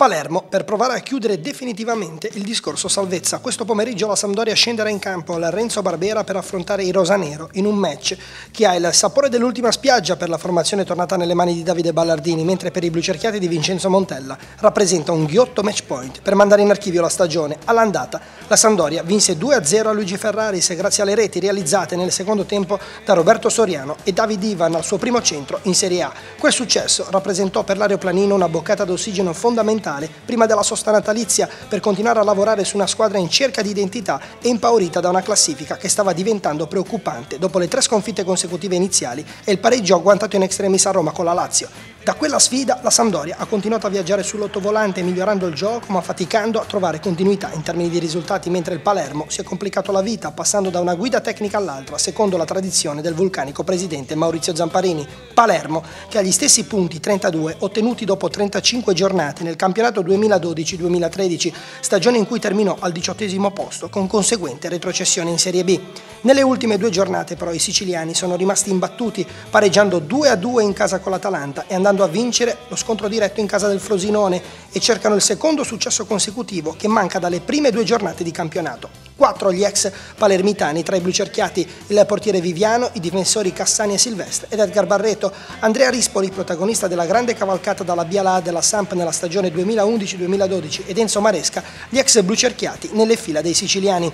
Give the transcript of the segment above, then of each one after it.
Palermo per provare a chiudere definitivamente il discorso salvezza. Questo pomeriggio la Sampdoria scenderà in campo al Renzo Barbera per affrontare i rosanero in un match che ha il sapore dell'ultima spiaggia per la formazione tornata nelle mani di Davide Ballardini, mentre per i blucerchiati di Vincenzo Montella rappresenta un ghiotto match point per mandare in archivio la stagione. All'andata la Sampdoria vinse 2-0 a Luigi Ferraris grazie alle reti realizzate nel secondo tempo da Roberto Soriano e David Ivan al suo primo centro in Serie A. Quel successo rappresentò per l'aeroplanino una boccata d'ossigeno fondamentale prima della sosta natalizia per continuare a lavorare su una squadra in cerca di identità e impaurita da una classifica che stava diventando preoccupante dopo le 3 sconfitte consecutive iniziali e il pareggio agguantato in extremis a Roma con la Lazio. Da quella sfida la Sampdoria ha continuato a viaggiare sull'ottovolante migliorando il gioco ma faticando a trovare continuità in termini di risultati, mentre il Palermo si è complicato la vita passando da una guida tecnica all'altra secondo la tradizione del vulcanico presidente Maurizio Zamparini. Palermo che ha gli stessi punti 32 ottenuti dopo 35 giornate nel campionato 2012-2013, stagione in cui terminò al 18° posto con conseguente retrocessione in Serie B. Nelle ultime 2 giornate però i siciliani sono rimasti imbattuti pareggiando 2-2 in casa con l'Atalanta e andando a vincere lo scontro diretto in casa del Frosinone e cercano il secondo successo consecutivo che manca dalle prime 2 giornate di campionato. 4 gli ex palermitani, tra i blucerchiati il portiere Viviano, i difensori Cassani e Silvestre ed Edgar Barreto. Andrea Rispoli, protagonista della grande cavalcata dalla Biala A della Samp nella stagione 2011-2012, ed Enzo Maresca, gli ex blucerchiati nelle fila dei siciliani.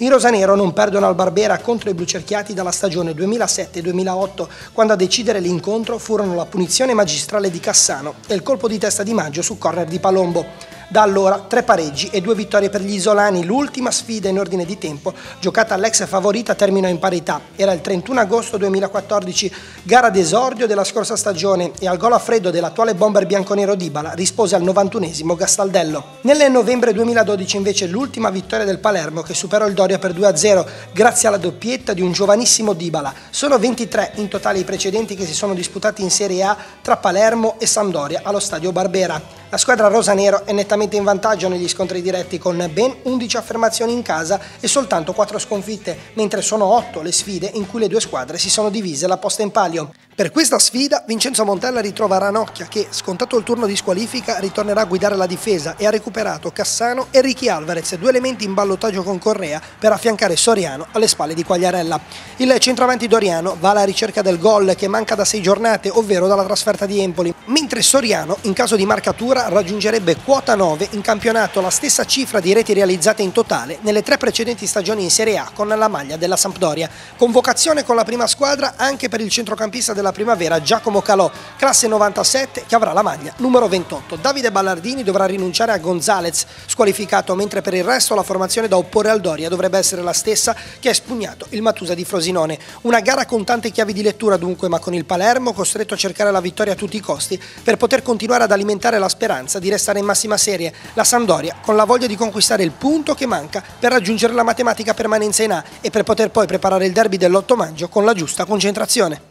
I rosanero non perdono al Barbera contro i blucerchiati dalla stagione 2007-2008, quando a decidere l'incontro furono la punizione magistrale di Cassano e il colpo di testa di Maggio su corner di Palombo. Da allora 3 pareggi e 2 vittorie per gli isolani. L'ultima sfida in ordine di tempo, giocata all'ex favorita, terminò in parità. Era il 31 agosto 2014, gara d'esordio della scorsa stagione, e al gol a freddo dell'attuale bomber bianconero Dybala rispose al 91° Gastaldello. Nel novembre 2012 invece l'ultima vittoria del Palermo, che superò il Doria per 2-0 grazie alla doppietta di un giovanissimo Dybala. Sono 23 in totale i precedenti che si sono disputati in Serie A tra Palermo e Sampdoria allo stadio Barbera. La squadra rosanero è nettamente in vantaggio negli scontri diretti con ben 11 affermazioni in casa e soltanto 4 sconfitte, mentre sono 8 le sfide in cui le 2 squadre si sono divise la posta in palio. Per questa sfida Vincenzo Montella ritrova Ranocchia che, scontato il turno di squalifica, ritornerà a guidare la difesa e ha recuperato Cassano e Ricky Alvarez, 2 elementi in ballottaggio con Correa per affiancare Soriano alle spalle di Quagliarella. Il centravanti Doriano va alla ricerca del gol che manca da 6 giornate, ovvero dalla trasferta di Empoli, mentre Soriano, in caso di marcatura, raggiungerebbe quota 9 in campionato, la stessa cifra di reti realizzate in totale nelle 3 precedenti stagioni in Serie A con la maglia della Sampdoria. Convocazione con la prima squadra anche per il centrocampista della primavera Giacomo Calò, classe 97, che avrà la maglia numero 28. Davide Ballardini dovrà rinunciare a Gonzalez, squalificato, mentre per il resto la formazione da opporre al Doria dovrebbe essere la stessa che ha espugnato il Matusa di Frosinone. Una gara con tante chiavi di lettura dunque, ma con il Palermo costretto a cercare la vittoria a tutti i costi per poter continuare ad alimentare la speranza di restare in massima serie, la Sampdoria con la voglia di conquistare il punto che manca per raggiungere la matematica permanenza in A e per poter poi preparare il derby dell'8 maggio con la giusta concentrazione.